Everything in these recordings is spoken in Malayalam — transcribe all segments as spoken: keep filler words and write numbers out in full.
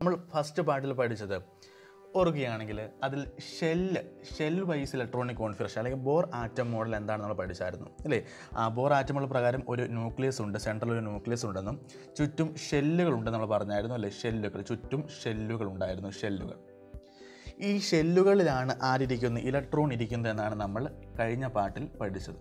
നമ്മൾ ഫസ്റ്റ് പാർട്ടിൽ പഠിച്ചത് ഓർക്കുകയാണെങ്കിൽ അതിൽ shell shell wise electronic configuration അല്ലെങ്കിൽ ബോർ ആറ്റം മോഡൽ എന്താണ് നമ്മൾ പഠിച്ചായിരുന്നു അല്ലേ. ആ ബോർ ആറ്റം മോഡൽ പ്രകാരം ഒരു ന്യൂക്ലിയസ് ഉണ്ട്, സെൻട്രൽ ഒരു ന്യൂക്ലിയസ് ഉണ്ടെന്നും ചുറ്റും ഷെല്ലുകളുണ്ടെന്ന് നമ്മൾ പറഞ്ഞായിരുന്നു അല്ലേ. ഷെല്ലുകൾ ചുറ്റും ഷെല്ലുകൾ ഉണ്ടായിരുന്നു. ഷെല്ലുകൾ ഈ ഷെല്ലുകളിലാണ് ആരിയ്ക്കുന്നത്, ഇലക്ട്രോൺ ഇരിക്കുന്നത് എന്നാണ് നമ്മൾ കഴിഞ്ഞ പാർട്ടിൽ പഠിച്ചത്.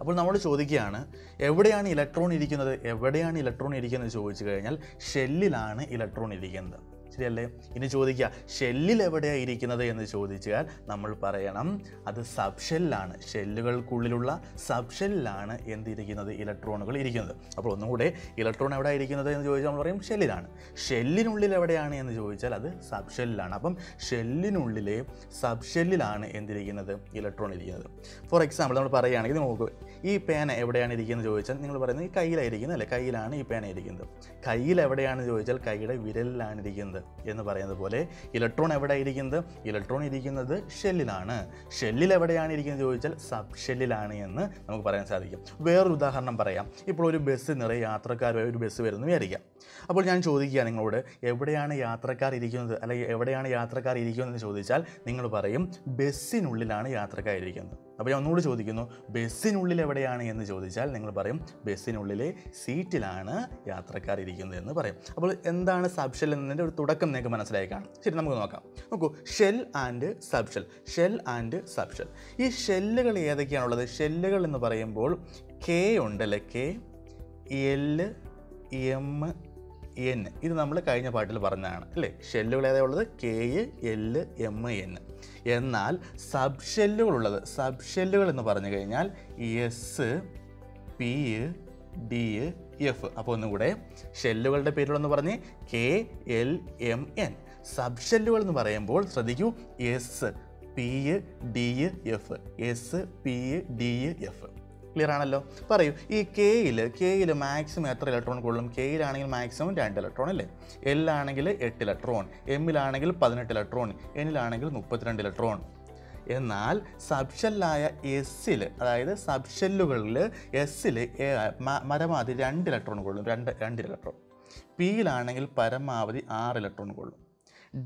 അപ്പോൾ നമ്മൾ ചോദിക്കുകയാണ് എവിടെയാണ് ഇലക്ട്രോൺ ഇരിക്കുന്നത്, എവിടെയാണ് ഇലക്ട്രോൺ ഇരിക്കുന്നത് ചോദിച്ചു കഴിഞ്ഞാൽ ഷെല്ലിലാണ് ഇലക്ട്രോൺ ഇരിക്കുന്നത്, ശരിയല്ലേ. ഇനി ചോദിക്കുക ഷെല്ലിൽ എവിടെയാണ് ഇരിക്കുന്നത് എന്ന് ചോദിച്ചാൽ നമ്മൾ പറയണം അത് സബ് ഷെല്ലാണ്, ഷെല്ലുകൾക്കുള്ളിലുള്ള സബ് ഷെല്ലിലാണ് എന്തിരിക്കുന്നത്, ഇലക്ട്രോണുകൾ ഇരിക്കുന്നത്. അപ്പോൾ ഒന്നുകൂടെ ഇലക്ട്രോൺ എവിടെയാണ് ഇരിക്കുന്നത് എന്ന് ചോദിച്ചാൽ നമ്മൾ പറയും ഷെല്ലിലാണ്. ഷെല്ലിനുള്ളിൽ എവിടെയാണ് എന്ന് ചോദിച്ചാൽ അത് സബ് ഷെല്ലിലാണ്. അപ്പം ഷെല്ലിനുള്ളിലെ സബ് ഷെല്ലിലാണ് എന്തിരിക്കുന്നത്, ഇലക്ട്രോൺ ഇരിക്കുന്നത്. ഫോർ എക്സാമ്പിൾ നമ്മൾ പറയുകയാണെങ്കിൽ നോക്കുക ഈ പേന എവിടെയാണ് ഇരിക്കുന്നത് ചോദിച്ചാൽ നിങ്ങൾ പറയുന്നത് ഈ കയ്യിലായിരിക്കുന്നത് അല്ലേ, കയ്യിലാണ് ഈ പേന ഇരിക്കുന്നത്. കയ്യിൽ എവിടെയാണെന്ന് ചോദിച്ചാൽ കൈയുടെ വിരലിലാണ് ഇരിക്കുന്നത് എന്ന് പറയുന്നത് പോലെ ഇലക്ട്രോൺ എവിടെ ഇരിക്കുന്നത്, ഇലക്ട്രോൺ ഇരിക്കുന്നത് ഷെല്ലിലാണ്. ഷെല്ലിൽ എവിടെയാണ് ഇരിക്കുന്നത് ചോദിച്ചാൽ സബ് ഷെല്ലിലാണ് എന്ന് നമുക്ക് പറയാൻ സാധിക്കും. വേറൊരു ഉദാഹരണം പറയാം. ഇപ്പോൾ ഒരു ബസ് നിറയെ യാത്രക്കാരുമായി ഒരു ബസ് വരുന്നു വിചാരിക്കാം. അപ്പോൾ ഞാൻ ചോദിക്കുക നിങ്ങളോട് എവിടെയാണ് യാത്രക്കാർ ഇരിക്കുന്നത് അല്ലെങ്കിൽ എവിടെയാണ് യാത്രക്കാർ ഇരിക്കുന്നതെന്ന് ചോദിച്ചാൽ നിങ്ങൾ പറയും ബസ്സിനുള്ളിലാണ് യാത്രക്കാർ ഇരിക്കുന്നത്. അപ്പോൾ ഞാൻ ഒന്നുകൂടി ചോദിക്കുന്നു ബസ്സിനുള്ളിൽ എവിടെയാണ് എന്ന് ചോദിച്ചാൽ നിങ്ങൾ പറയും ബസ്സിനുള്ളിലെ സീറ്റിലാണ് യാത്രക്കാർ ഇരിക്കുന്നത് എന്ന് പറയും. അപ്പോൾ എന്താണ് സബ് ഷെൽ എന്നതിൻ്റെ ഒരു തുടക്കം നിങ്ങൾക്ക് മനസ്സിലായി കാണും. ശരി, നമുക്ക് നോക്കാം. നോക്കൂ, shell and sub shell, shell and sub shell. ഈ ഷെല്ലുകൾ ഏതൊക്കെയാണുള്ളത്? ഷെല്ലുകൾ എന്ന് പറയുമ്പോൾ കെ ഉണ്ടല്ലേ, കെ, എല്, എം, എൻ. ഇത് നമ്മൾ കഴിഞ്ഞ പാട്ടിൽ പറഞ്ഞതാണ് അല്ലേ. ഷെല്ലുകൾ ഏതാ ഉള്ളത്? K, L, M, N. എന്നാൽ സബ് ഷെല്ലുകളുള്ളത്, സബ് ഷെല്ലുകൾ എന്ന് പറഞ്ഞു കഴിഞ്ഞാൽ എസ്, പി, ഡി, എഫ്. അപ്പോൾ ഒന്നുകൂടെ ഷെല്ലുകളുടെ പേരുകളെന്ന് പറഞ്ഞ് K, L, M, N. Sub ഷെല്ലുകൾ എന്ന് പറയുമ്പോൾ ശ്രദ്ധിക്കൂ, S, P, D, F. S, P, D, F. Clear ആണല്ലോ? പറയൂ, ഈ കെയിൽ കെയിൽ മാക്സിമം എത്ര ഇലക്ട്രോൺ കൊള്ളും? കെയിലാണെങ്കിൽ മാക്സിമം രണ്ട് ഇലക്ട്രോൺ അല്ലേ, എല്ലാണെങ്കിൽ എട്ട് ഇലക്ട്രോൺ, എമ്മിലാണെങ്കിൽ പതിനെട്ട് ഇലക്ട്രോൺ, എന്നിലാണെങ്കിൽ മുപ്പത്തിരണ്ട് ഇലക്ട്രോൺ. എന്നാൽ സബ്ഷെല്ലായ എസ്സിൽ, അതായത് സബ്ഷെല്ലുകളിൽ എസ്സിൽ പരമാവധി രണ്ട് ഇലക്ട്രോൺ കൊള്ളും, രണ്ട് രണ്ട് ഇലക്ട്രോൺ. പിയിലാണെങ്കിൽ പരമാവധി ആറ് ഇലക്ട്രോൺ കൊള്ളും,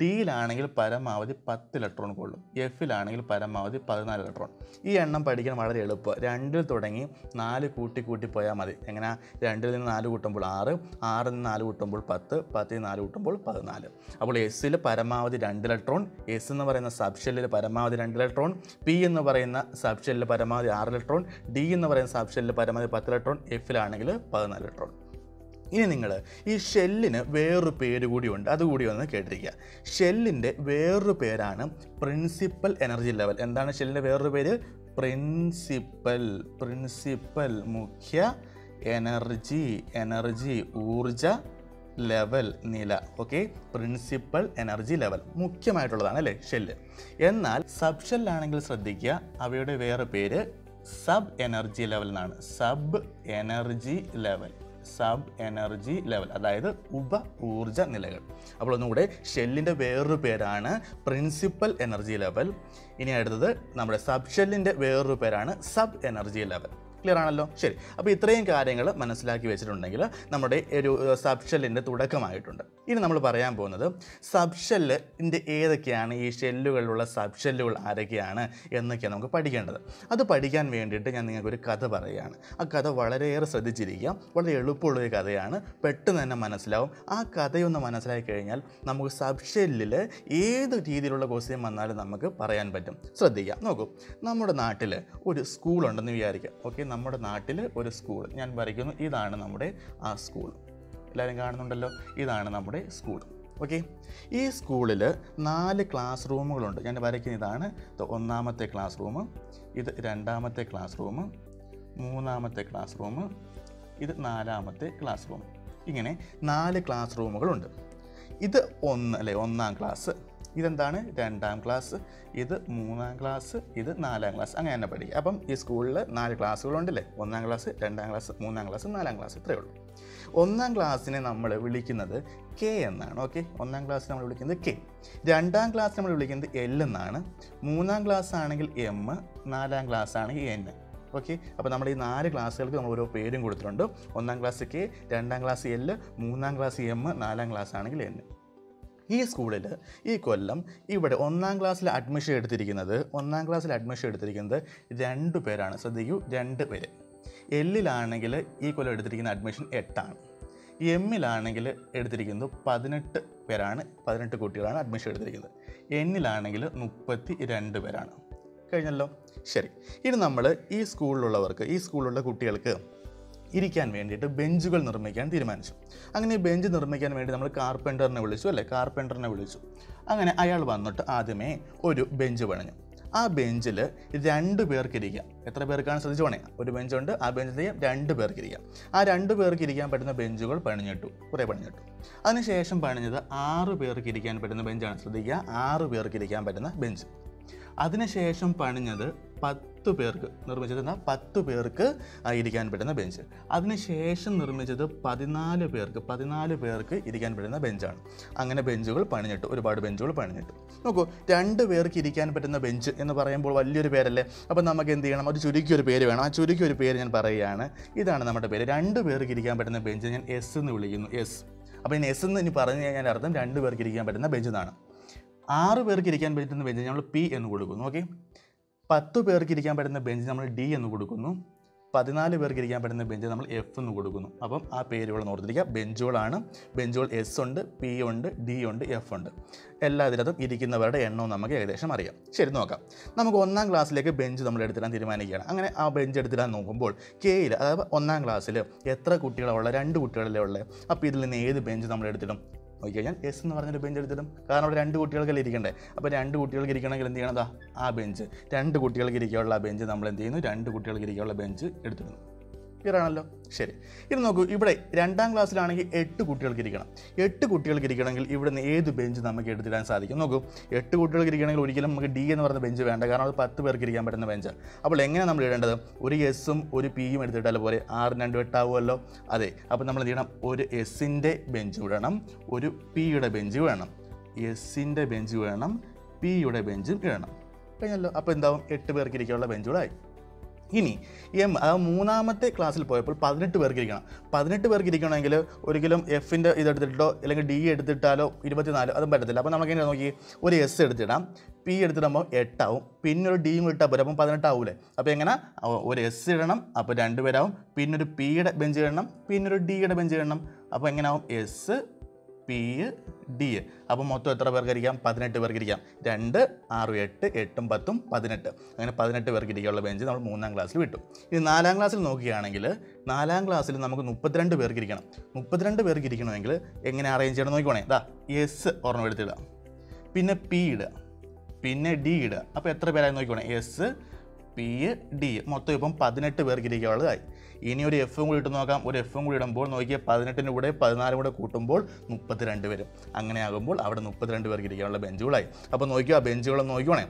ഡിയിലാണെങ്കിൽ പരമാവധി പത്ത് ഇലക്ട്രോൺ കൊള്ളും, എഫിലാണെങ്കിൽ പരമാവധി പതിനാല് ഇലക്ട്രോൺ. ഈ എണ്ണം പഠിക്കാൻ വളരെ എളുപ്പം. രണ്ടിൽ തുടങ്ങി നാല് കൂട്ടി കൂട്ടി പോയാൽ മതി. എങ്ങനെ? രണ്ടിൽ നിന്ന് നാല് കൂട്ടുമ്പോൾ ആറ്, ആറിൽ നിന്ന് നാല് കൂട്ടുമ്പോൾ പത്ത്, പത്തിൽ നിന്ന് നാല് കൂട്ടുമ്പോൾ പതിനാല്. അപ്പോൾ എസ്സിൽ പരമാവധി രണ്ട് ഇലക്ട്രോൺ, എസ് എന്ന് പറയുന്ന സബ് ഷെല്ലിൽ പരമാവധി രണ്ട് ഇലക്ട്രോൺ, പി എന്ന് പറയുന്ന സബ് ഷെല്ലിൽ പരമാവധി ആറ് ഇലക്ട്രോൺ, ഡി എന്ന് പറയുന്ന സബ് ഷെല്ലിൽ പരമാവധി പത്ത് ഇലക്ട്രോൺ, എഫിലാണെങ്കിൽ പതിനാല് ഇലക്ട്രോൺ. ഇനി നിങ്ങൾ ഈ ഷെല്ലിന് വേറൊരു പേര് കൂടിയുണ്ട്, അതുകൂടി ഒന്ന് കേട്ടിരിക്കുക. ഷെല്ലിൻ്റെ വേറൊരു പേരാണ് പ്രിൻസിപ്പൽ എനർജി ലെവൽ. എന്താണ് ഷെല്ലിൻ്റെ വേറൊരു പേര്? പ്രിൻസിപ്പൽ, പ്രിൻസിപ്പൽ മുഖ്യ എനർജി, എനർജി ഊർജ ലെവൽ നില. ഓക്കെ, പ്രിൻസിപ്പൽ എനർജി ലെവൽ മുഖ്യമായിട്ടുള്ളതാണ് അല്ലേ ഷെല്ല്. എന്നാൽ സബ് ഷെല്ലാണെങ്കിൽ ശ്രദ്ധിക്കുക, അവയുടെ വേറെ പേര് സബ് എനർജി ലെവൽ എന്നാണ്. Sub energy level, sub energy level, അതായത് ഉപ ഊർജ നിലകൾ. അപ്പോൾ ഒന്നുകൂടെ ഷെല്ലിൻ്റെ വേറൊരു പേരാണ് പ്രിൻസിപ്പൽ എനർജി ലെവൽ. ഇനി അടുത്തത് നമ്മുടെ സബ് ഷെല്ലിൻ്റെ വേറൊരു പേരാണ് സബ് എനർജി ലെവൽ. ക്ലിയർ ആണല്ലോ? ശരി. അപ്പോൾ ഇത്രയും കാര്യങ്ങൾ മനസ്സിലാക്കി വെച്ചിട്ടുണ്ടെങ്കിൽ നമ്മുടെ ഒരു സബ് ഷെല്ലിൻ്റെ തുടക്കമായിട്ടുണ്ട്. ഇനി നമ്മൾ പറയാൻ പോകുന്നത് സബ് ഷെല്ലിൻ്റെ ഏതൊക്കെയാണ്, ഈ ഷെല്ലുകളിലുള്ള സബ് ഷെല്ലുകൾ ആരൊക്കെയാണ് എന്നൊക്കെയാണ് നമുക്ക് പഠിക്കേണ്ടത്. അത് പഠിക്കാൻ വേണ്ടിയിട്ട് ഞാൻ നിങ്ങൾക്കൊരു കഥ പറയുകയാണ്. ആ കഥ വളരെയേറെ ശ്രദ്ധിച്ചിരിക്കുക, വളരെ എളുപ്പമുള്ളൊരു കഥയാണ്, പെട്ടെന്ന് തന്നെ മനസ്സിലാവും. ആ കഥയൊന്ന് മനസ്സിലാക്കി കഴിഞ്ഞാൽ നമുക്ക് സബ് ഷെല്ലിൽ ഏത് രീതിയിലുള്ള ക്വസ്റ്റ്യൻ വന്നാലും നമുക്ക് പറയാൻ പറ്റും. ശ്രദ്ധിക്കാം. നോക്കൂ, നമ്മുടെ നാട്ടിൽ ഒരു സ്കൂളുണ്ടെന്ന് വിചാരിക്കുക. ഓക്കെ, നമ്മുടെ നാട്ടിൽ ഒരു സ്കൂൾ, ഞാൻ വരയ്ക്കുന്നു, ഇതാണ് നമ്മുടെ ആ സ്കൂൾ. എല്ലാവരും കാണുന്നുണ്ടല്ലോ, ഇതാണ് നമ്മുടെ സ്കൂൾ. ഓക്കെ, ഈ സ്കൂളിൽ നാല് ക്ലാസ് റൂമുകളുണ്ട്. ഞാൻ വരയ്ക്കുന്ന ഇതാണ് ഒന്നാമത്തെ ക്ലാസ് റൂം, ഇത് രണ്ടാമത്തെ ക്ലാസ് റൂം, മൂന്നാമത്തെ ക്ലാസ് റൂം, ഇത് നാലാമത്തെ ക്ലാസ് റൂം. ഇങ്ങനെ നാല് ക്ലാസ് റൂമുകളുണ്ട്. ഇത് ഒന്ന് അല്ലേ, ഒന്നാം ക്ലാസ്, ഇതെന്താണ് രണ്ടാം ക്ലാസ്, ഇത് മൂന്നാം ക്ലാസ്, ഇത് നാലാം ക്ലാസ്, അങ്ങനെ തന്നെ പഠിക്കുക. അപ്പം ഈ സ്കൂളിൽ നാല് ക്ലാസ്സുകളുണ്ടല്ലേ, ഒന്നാം ക്ലാസ്, രണ്ടാം ക്ലാസ്, മൂന്നാം ക്ലാസ്, നാലാം ക്ലാസ്, ഇത്രയേ ഉള്ളൂ. ഒന്നാം ക്ലാസ്സിനെ നമ്മൾ വിളിക്കുന്നത് കെ എന്നാണ്. ഓക്കെ, ഒന്നാം ക്ലാസ് നമ്മൾ വിളിക്കുന്നത് കെ, രണ്ടാം ക്ലാസ് നമ്മൾ വിളിക്കുന്നത് എൽ എന്നാണ്, മൂന്നാം ക്ലാസ് ആണെങ്കിൽ എം, നാലാം ക്ലാസ് ആണെങ്കിൽ എൻ. ഓക്കെ, അപ്പോൾ നമ്മൾ ഈ നാല് ക്ലാസ്സുകൾക്ക് നമ്മൾ ഓരോ പേരും കൊടുത്തിട്ടുണ്ട്. ഒന്നാം ക്ലാസ് കെ, രണ്ടാം ക്ലാസ് എൽ, മൂന്നാം ക്ലാസ് എം, നാലാം ക്ലാസ് ആണെങ്കിൽ എൻ. ഈ സ്കൂളിൽ ഈ കൊല്ലം ഇവിടെ ഒന്നാം ക്ലാസ്സിൽ അഡ്മിഷൻ എടുത്തിരിക്കുന്നത് ഒന്നാം ക്ലാസ്സിൽ അഡ്മിഷൻ എടുത്തിരിക്കുന്നത് രണ്ട് പേരാണ്. ശ്രദ്ധിക്കൂ, രണ്ട് പേര്. എല്ലിലാണെങ്കിൽ ഈ കൊല്ലം എടുത്തിരിക്കുന്ന അഡ്മിഷൻ എട്ടാണ്. എമ്മിലാണെങ്കിൽ എടുത്തിരിക്കുന്നത് പതിനെട്ട് പേരാണ്, പതിനെട്ട് കുട്ടികളാണ് അഡ്മിഷൻ എടുത്തിരിക്കുന്നത്. എന്നിലാണെങ്കിൽ മുപ്പത്തി രണ്ട് പേരാണ്. കഴിഞ്ഞല്ലോ. ശരി, ഇനി നമ്മൾ ഈ സ്കൂളിലുള്ളവർക്ക്, ഈ സ്കൂളിലുള്ള കുട്ടികൾക്ക് ഇരിക്കാൻ വേണ്ടിയിട്ട് ബെഞ്ചുകൾ നിർമ്മിക്കാൻ തീരുമാനിച്ചു. അങ്ങനെ ഈ ബെഞ്ച് നിർമ്മിക്കാൻ വേണ്ടി നമ്മൾ കാർപ്പൻ്ററിനെ വിളിച്ചു, അല്ലേ? കാർപ്പൻ്ററിനെ വിളിച്ചു. അങ്ങനെ അയാൾ വന്നിട്ട് ആദ്യമേ ഒരു ബെഞ്ച് പണിഞ്ഞു. ആ ബെഞ്ചിൽ രണ്ട് പേർക്കിരിക്കാം. എത്ര പേർക്കാണ് ശ്രദ്ധിച്ചു പണിയാം? ഒരു ബെഞ്ചുണ്ട്, ആ ബെഞ്ചിൽ രണ്ട് പേർക്കിരിക്കാം. ആ രണ്ട് പേർക്കിരിക്കാൻ പറ്റുന്ന ബെഞ്ചുകൾ പണിഞ്ഞിട്ടു, കുറേ പണിഞ്ഞിട്ടു. അതിനുശേഷം പണിഞ്ഞത് ആറ് പേർക്കിരിക്കാൻ പറ്റുന്ന ബെഞ്ചാണ്. ശ്രദ്ധിക്കുക, ആറ് പേർക്കിരിക്കാൻ പറ്റുന്ന ബെഞ്ച്. അതിനുശേഷം പണിഞ്ഞത് പത്ത് പേർക്ക് നിർമ്മിച്ചത് പത്ത് പേർക്ക് ഇരിക്കാൻ പറ്റുന്ന ബെഞ്ച്. അതിനുശേഷം നിർമ്മിച്ചത് പതിനാല് പേർക്ക് പതിനാല് പേർക്ക് ഇരിക്കാൻ പറ്റുന്ന ബെഞ്ചാണ്. അങ്ങനെ ബെഞ്ചുകൾ പണിഞ്ഞിട്ട്, ഒരുപാട് ബെഞ്ചുകൾ പണിഞ്ഞിട്ട്. നോക്കൂ, രണ്ട് പേർക്ക് ഇരിക്കാൻ പറ്റുന്ന ബെഞ്ച് എന്ന് പറയുമ്പോൾ വലിയൊരു പേരല്ലേ? അപ്പോൾ നമുക്ക് എന്ത് ചെയ്യണം? ഒരു ചുരുക്കിയൊരു പേര് വേണം. ആ ചുരുക്കിയൊരു പേര് ഞാൻ പറയുകയാണ്. ഇതാണ് നമ്മുടെ പേര്. രണ്ട് പേർക്ക് ഇരിക്കാൻ പറ്റുന്ന ബെഞ്ച് ഞാൻ എസ് എന്ന് വിളിക്കുന്നു. എസ്. അപ്പോൾ ഞാൻ എസ് എന്ന് ഇനി പറഞ്ഞു കഴിഞ്ഞാൽ അർത്ഥം രണ്ട് പേർക്ക് ഇരിക്കാൻ പറ്റുന്ന ബെഞ്ച് എന്നാണ്. ആറ് പേർക്ക് ഇരിക്കാൻ പറ്റുന്ന ബെഞ്ച് നമ്മൾ പി എന്ന് കൊടുക്കുന്നു. ഓക്കെ. പത്ത് പേർക്ക് ഇരിക്കാൻ പറ്റുന്ന ബെഞ്ച് നമ്മൾ ഡി എന്ന് കൊടുക്കുന്നു. പതിനാല് പേർക്ക് ഇരിക്കാൻ പറ്റുന്ന ബെഞ്ച് നമ്മൾ എഫ് എന്ന് കൊടുക്കുന്നു. അപ്പം ആ പേരുകൾ ഓർത്തിരിക്കുക. ബെഞ്ചുകളാണ്. ബെഞ്ചുകൾ എസ് ഉണ്ട്, പി ഉണ്ട്, ഡി ഉണ്ട്, എഫ് ഉണ്ട്. എല്ലാത്തിനകത്തും ഇരിക്കുന്നവരുടെ എണ്ണവും നമുക്ക് ഏകദേശം അറിയാം. ശരി, നോക്കാം. നമുക്ക് ഒന്നാം ക്ലാസ്സിലേക്ക് ബെഞ്ച് നമ്മൾ എടുത്തിടാൻ തീരുമാനിക്കുകയാണ്. അങ്ങനെ ആ ബെഞ്ച് എടുത്തിടാൻ നോക്കുമ്പോൾ കെയിൽ, അതായത് ഒന്നാം ക്ലാസ്സിൽ എത്ര കുട്ടികളുള്ള? രണ്ട് കുട്ടികളല്ലേ ഉള്ളത്. അപ്പോൾ ഇതിൽ നിന്ന് ഏത് ബെഞ്ച് നമ്മൾ എടുത്തിടും? നോക്കി കഴിഞ്ഞാൽ എസ് എന്ന് പറഞ്ഞൊരു ബെഞ്ച് എടുത്തിടും. കാരണം അവിടെ രണ്ട് കുട്ടികൾക്കല്ലേ ഇരിക്കണ്ടേ? അപ്പോൾ രണ്ട് കുട്ടികൾക്ക് ഇരിക്കണമെങ്കിൽ എന്ത് ചെയ്യണം? ആ ബെഞ്ച്, രണ്ട് കുട്ടികൾക്ക് ഇരിക്കാനുള്ള ആ ബെഞ്ച് നമ്മൾ എന്ത് ചെയ്യുന്നു? രണ്ട് കുട്ടികൾക്ക് ഇരിക്കാനുള്ള ബെഞ്ച് എടുത്തിടുന്നു. ക്ലിയറാണല്ലോ? ശരി, ഇത് നോക്കൂ. ഇവിടെ രണ്ടാം ക്ലാസ്സിലാണെങ്കിൽ എട്ട് കുട്ടികൾക്ക് ഇരിക്കണം. എട്ട് കുട്ടികൾക്ക് ഇരിക്കണമെങ്കിൽ ഇവിടെ നിന്ന് ഏത് ബെഞ്ച് നമുക്ക് എടുത്തിടാൻ സാധിക്കും? നോക്കൂ, എട്ട് കുട്ടികൾക്ക് ഇരിക്കണമെങ്കിൽ ഒരിക്കലും നമുക്ക് ഡി എന്ന് പറഞ്ഞ ബെഞ്ച് വേണ്ട. കാരണം അത് പത്ത് പേർക്ക് ഇരിക്കാൻ പറ്റുന്ന ബെഞ്ച്. അപ്പോൾ എങ്ങനെ നമ്മൾ ഇടേണ്ടത്? ഒരു എസ്സും ഒരു പിയും എടുത്തിട്ടാൽ പോലെ ആറിന് രണ്ട് എട്ടാവുമല്ലോ. അതെ. അപ്പോൾ നമ്മൾ എന്ത് ചെയ്യണം? ഒരു എസിൻ്റെ ബെഞ്ച് വേണം, ഒരു പിയുടെ ബെഞ്ച് വേണം, എസിൻ്റെ ബെഞ്ച് വേണം, പിയുടെ ബെഞ്ചും വേണം. കഴിഞ്ഞല്ലോ. അപ്പോൾ എന്താവും? എട്ട് പേർക്ക് ഇരിക്കാനുള്ള ബെഞ്ചുകളായി. ഇനി എം, അതായത് മൂന്നാമത്തെ ക്ലാസ്സിൽ പോയപ്പോൾ പതിനെട്ട് പേർക്ക് ഇരിക്കണം. പതിനെട്ട് പേർക്ക് ഇരിക്കണമെങ്കിൽ ഒരിക്കലും എഫിൻ്റെ ഇതെടുത്തിട്ടോ അല്ലെങ്കിൽ ഡി എടുത്തിട്ടാലോ ഇരുപത്തിനാലോ അതും പറ്റത്തില്ല. അപ്പോൾ നമുക്ക് എങ്ങനെയാണ്? നോക്കി, ഒരു എസ് എടുത്തിടാം, പി എടുത്തിടുമ്പോൾ എട്ടാവും, പിന്നൊരു ഡിയും ഇട്ടാൽ പോലും അപ്പം പതിനെട്ടാവൂലേ. അപ്പോൾ എങ്ങനെ? ഒരു എസ് ഇടണം, അപ്പോൾ രണ്ട് പേരാവും, പിന്നൊരു പിയുടെ ബെഞ്ച് ഇടണം, പിന്നൊരു ഡിയുടെ ബെഞ്ച് ഇടണം. അപ്പോൾ എങ്ങനെയാവും? S, P, D. അപ്പോൾ മൊത്തം എത്ര പേർക്കിരിക്കാം? പതിനെട്ട് പേർക്കിരിക്കാം. രണ്ട്, ആറ്, എട്ട്, എട്ടും പത്തും പതിനെട്ട്. അങ്ങനെ പതിനെട്ട് പേർക്കിരിക്കാനുള്ള ബെഞ്ച് നമ്മൾ മൂന്നാം ക്ലാസ്സിൽ വിട്ടു. ഇനി നാലാം ക്ലാസ്സിൽ നോക്കുകയാണെങ്കിൽ നാലാം ക്ലാസ്സിൽ നമുക്ക് മുപ്പത്തിരണ്ട് പേർക്കിരിക്കണം. മുപ്പത്തിരണ്ട് പേർക്കിരിക്കണമെങ്കിൽ എങ്ങനെ അറേഞ്ച് ചെയ്യണം? നോക്കിക്കോണേ. ഇതാ എസ് ഒരെണ്ണം എടുത്തിടുക, പിന്നെ പി ഇടുക, പിന്നെ ഡി ഇടുക. അപ്പോൾ എത്ര പേരായി നോക്കിക്കോണേ? S, P, D. മൊത്തം ഇപ്പം പതിനെട്ട് പേർക്കിരിക്കാനുള്ളതായി. ഇനി ഒരു എഫും കൂടി ഇട്ട് നോക്കാം. ഒരു എഫും കൂടി ഇടുമ്പോൾ നോക്കിയാൽ പതിനെട്ടിൻ്റെ കൂടെ പതിനാലും കൂടെ കൂട്ടുമ്പോൾ മുപ്പത്തിരണ്ട് പേരും. അങ്ങനെയാകുമ്പോൾ അവിടെ മുപ്പത്തിരണ്ട് പേർക്കിരിക്കാനുള്ള ബെഞ്ചുകളായി. അപ്പോൾ നോക്കിയോ, ആ ബെഞ്ചുകളൊന്ന് നോക്കിക്കോണേ.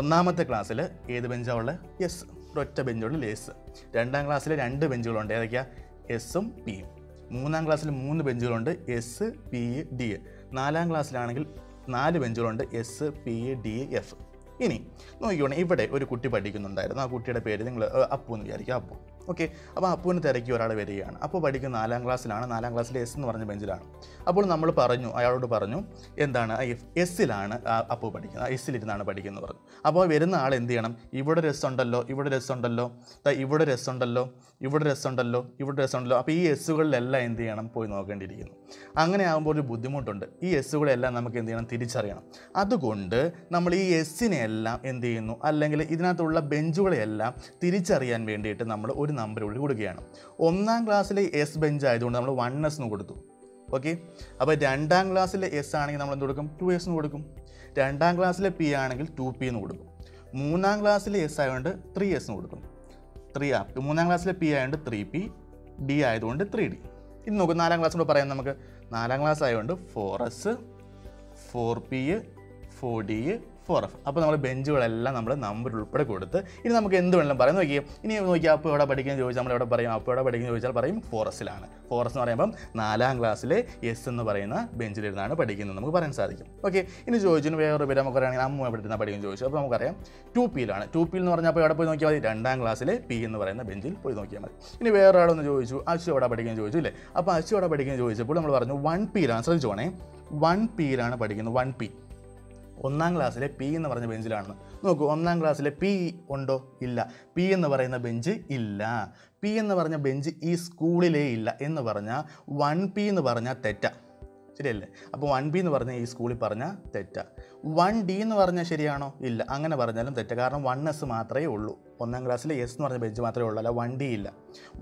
ഒന്നാമത്തെ ക്ലാസ്സിൽ ഏത് ബെഞ്ചാണ് ഉള്ളത്? എസ്. ഒരൊറ്റ ബെഞ്ചുകളിൽ എസ്. രണ്ടാം ക്ലാസ്സിൽ രണ്ട് ബെഞ്ചുകളുണ്ട്. ഏതൊക്കെയാണ്? എസ്സും പിയും. മൂന്നാം ക്ലാസ്സിൽ മൂന്ന് ബെഞ്ചുകളുണ്ട്, എസ്, പി, ഡി. നാലാം ക്ലാസ്സിലാണെങ്കിൽ നാല് ബെഞ്ചുകളുണ്ട്, എസ്, പി, ഡി, എഫ്. ഇനി നോക്കിക്കോണേ, ഇവിടെ ഒരു കുട്ടി പഠിക്കുന്നുണ്ടായിരുന്നു. ആ കുട്ടിയുടെ പേര് നിങ്ങൾ അപ്പു എന്ന് വിചാരിക്കുക. അപ്പു. ഓക്കെ. അപ്പോൾ അപ്പുവിന് തിരക്കി ഒരാൾ വരികയാണ്. അപ്പോൾ പഠിക്കുന്ന നാലാം ക്ലാസ്സിലാണ്. നാലാം ക്ലാസ്സിൽ എസ് എന്ന് പറഞ്ഞ ബെഞ്ചിലാണ്. അപ്പോൾ നമ്മൾ പറഞ്ഞു, അയാളോട് പറഞ്ഞു, എന്താണ് എസ്സിലാണ് അപ്പു പഠിക്കുന്നത്, എസ്സിലിരുന്നാണ് പഠിക്കുന്നത് പറഞ്ഞു. അപ്പോൾ വരുന്ന ആൾ എന്ത് ചെയ്യണം? ഇവിടെ രസമുണ്ടല്ലോ, ഇവിടെ രസമുണ്ടല്ലോ, ഇവിടെ രസമുണ്ടല്ലോ, ഇവിടെ രസമുണ്ടല്ലോ, ഇവിടെ രസമുണ്ടല്ലോ. അപ്പോൾ ഈ എസ്സുകളിലെല്ലാം എന്ത് ചെയ്യണം? പോയി നോക്കേണ്ടിയിരിക്കുന്നു. അങ്ങനെ ആകുമ്പോൾ ഒരു ബുദ്ധിമുട്ടുണ്ട്. ഈ എസ്സുകളെല്ലാം നമുക്ക് എന്ത് ചെയ്യണം? തിരിച്ചറിയണം. അതുകൊണ്ട് നമ്മൾ ഈ എസ്സിനെ എല്ലാം എന്ത് ചെയ്യുന്നു, അല്ലെങ്കിൽ ഇതിനകത്തുള്ള ബെഞ്ചുകളെല്ലാം തിരിച്ചറിയാൻ വേണ്ടിയിട്ട് നമ്മൾ ഒരു നമ്പർ ഉള്ളിൽ കൊടുക്കുകയാണ്. ഒന്നാം ക്ലാസ്സിലെ എസ് ബെഞ്ച് ആയതുകൊണ്ട് നമ്മൾ വൺ എസ് എന്ന് കൊടുത്തു. ഓക്കെ. അപ്പോൾ രണ്ടാം ക്ലാസ്സിലെ എസ് ആണെങ്കിൽ നമ്മൾ എന്ത് കൊടുക്കും? ടു എസ് എന്ന് കൊടുക്കും. രണ്ടാം ക്ലാസ്സിലെ പി ആണെങ്കിൽ ടു പി എന്ന് കൊടുക്കും. മൂന്നാം ക്ലാസ്സിലെ എസ് ആയതുകൊണ്ട് ത്രീ എസ് എന്ന് കൊടുക്കും. ത്രീ ആ മൂന്നാം ക്ലാസ്സിലെ പി ആയതുകൊണ്ട് ത്രീ പി, ഡി ആയതുകൊണ്ട് ത്രീ ഡി. ഇത് നോക്കും. നാലാം ക്ലാസ് കൂടെ പറയാം നമുക്ക്. നാലാം ക്ലാസ് ആയതുകൊണ്ട് four S, four P, four D, four F. അപ്പോൾ നമ്മൾ ബെഞ്ചുകളെല്ലാം നമ്മൾ നമ്പർ ഉൾപ്പെടെ കൊടുത്ത് ഇനി നമുക്ക് എന്ത് വേണമെങ്കിലും പറയാം. നോക്കിയാൽ ഇനി നോക്കിയാൽ അപ്പോൾ ഇവിടെ പഠിക്കുന്നത് ചോദിച്ചാൽ നമ്മൾ ഇവിടെ പറയും അപ്പോൾ ഇവിടെ പഠിക്കുന്നത് ചോദിച്ചാൽ പറയും ഫോറസ്റ്റിലാണ്. ഫോറസ്റ്റ് എന്ന് പറയുമ്പം നാലാം ക്ലാസ്സിലെ എസ് എന്ന് പറയുന്ന ബെഞ്ചിലിരുന്നാണ് പഠിക്കുന്നത് നമുക്ക് പറയാൻ സാധിക്കും. ഓക്കെ, ഇനി ചോദിച്ചു വേറൊരു പേര് നമുക്ക് പറയുകയാണെങ്കിൽ അമ്മ എവിടെ ഇരുന്ന പഠിക്കുന്നത് ചോദിച്ചു. അപ്പോൾ നമുക്കറിയാം ടു പിയിലാണ്. ടു പിയിൽ എന്ന് പറഞ്ഞാൽ അപ്പോൾ ഇവിടെ പോയി നോക്കിയാൽ മതി രണ്ടാം ക്ലാസ്സിലെ പി എന്ന് പറയുന്ന ബെഞ്ചിൽ പോയി നോക്കിയാൽ മതി. ഇനി വേറൊരാളൊന്ന് ചോദിച്ചു അശു എവിടെ പഠിക്കുന്നത് ചോദിച്ചു അല്ലേ. അപ്പോൾ അശു എവിടെ പഠിക്കുന്നത് ചോദിച്ചപ്പോൾ നമ്മൾ പറഞ്ഞു വൺ പിയിലാണ്. ശ്രദ്ധിച്ചോണേ, വൺ പിയിലാണ് പഠിക്കുന്നത്. വൺ പി ഒന്നാം ക്ലാസ്സിലെ പി എന്ന് പറഞ്ഞ ബെഞ്ചിലാണെന്ന് നോക്കൂ. ഒന്നാം ക്ലാസ്സിലെ പി ഉണ്ടോ? ഇല്ല. പി എന്ന് പറയുന്ന ബെഞ്ച് ഇല്ല. പി എന്ന് പറഞ്ഞ ബെഞ്ച് ഈ സ്കൂളിലേ ഇല്ല എന്ന് പറഞ്ഞാൽ വൺ പി എന്ന് പറഞ്ഞാൽ തെറ്റ, ശരിയല്ലേ? അപ്പോൾ വൺ ബി എന്ന് പറഞ്ഞാൽ ഈ സ്കൂളിൽ പറഞ്ഞാൽ തെറ്റ. വൺ ഡി എന്ന് പറഞ്ഞാൽ ശരിയാണോ? ഇല്ല, അങ്ങനെ പറഞ്ഞാലും തെറ്റ. കാരണം വൺ എസ് മാത്രമേ ഉള്ളൂ. ഒന്നാം ക്ലാസ്സിലെ എസ് എന്ന് പറഞ്ഞ ബെഞ്ച് മാത്രമേ ഉള്ളൂ, അല്ല വൺ ഡി ഇല്ല.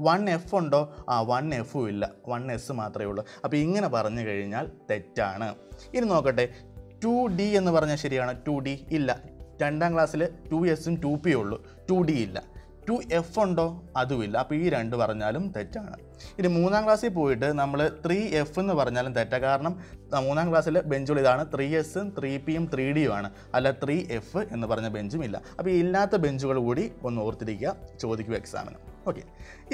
വൺ എഫ് ഉണ്ടോ? ആ വൺ എഫും ഇല്ല, വൺ എസ് മാത്രമേ ഉള്ളൂ. അപ്പോൾ ഇങ്ങനെ പറഞ്ഞു കഴിഞ്ഞാൽ തെറ്റാണ്. ഇനി നോക്കട്ടെ, ടു ഡി എന്ന് പറഞ്ഞാൽ ശരിയാണ്. ടു ഡി ഇല്ല. രണ്ടാം ക്ലാസ്സിൽ ടു എസും ടു പിയും ഉള്ളൂ, ടു ഡി ഇല്ല. ടു എഫ് ഉണ്ടോ? അതുമില്ല. അപ്പോൾ ഈ രണ്ട് പറഞ്ഞാലും തെറ്റാണ്. ഇനി മൂന്നാം ക്ലാസ്സിൽ പോയിട്ട് നമ്മൾ ത്രീ എഫ് എന്ന് പറഞ്ഞാലും തെറ്റാണ്. കാരണം മൂന്നാം ക്ലാസ്സിൽ ബെഞ്ചുകൾ ഇതാണ്, ത്രീ എസും ത്രീ പിയും ത്രീ ഡിയും ആണ്, അല്ല ത്രീ എഫ് എന്ന് പറഞ്ഞ ബെഞ്ചും ഇല്ല. അപ്പോൾ ഇല്ലാത്ത ബെഞ്ചുകൾ കൂടി ഒന്ന് ഓർത്തിരിക്കുക, ചോദിക്കുക എക്സാമിന്. ഓക്കെ,